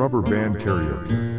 Rubber Band Karaoke.